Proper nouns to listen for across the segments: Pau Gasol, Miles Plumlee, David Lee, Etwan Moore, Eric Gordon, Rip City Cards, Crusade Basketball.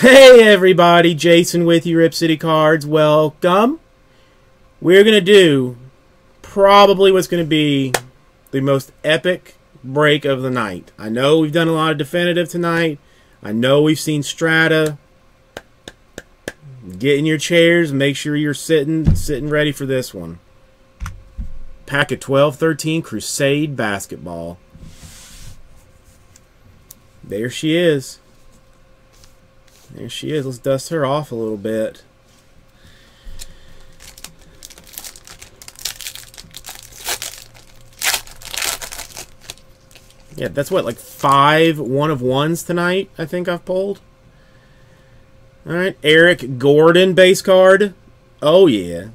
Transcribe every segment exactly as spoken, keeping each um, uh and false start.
Hey everybody, Jason with you, Rip City Cards. Welcome. We're going to do probably what's going to be the most epic break of the night. I know we've done a lot of definitive tonight. I know we've seen strata. Get in your chairs. Make sure you're sitting, sitting ready for this one. Pack of twelve thirteen Crusade Basketball. There she is. There she is. Let's dust her off a little bit. Yeah, that's what, like five one-of-ones tonight, I think I've pulled. All right, Eric Gordon base card. Oh, yeah.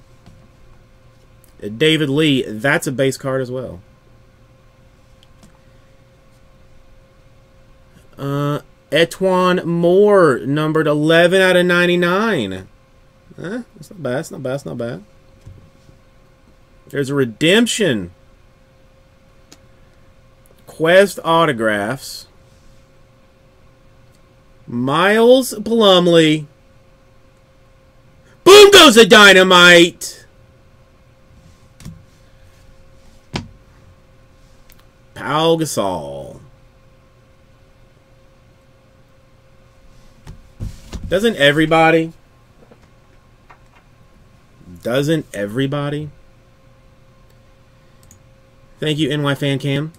David Lee, that's a base card as well. Uh... Etwan Moore, numbered eleven out of ninety-nine. Eh, that's not bad, that's not bad, that's not bad. There's a redemption. Quest autographs. Miles Plumlee. Boom goes the dynamite! Pau Gasol. Doesn't everybody? Doesn't everybody? Thank you, N Y Fan Cam.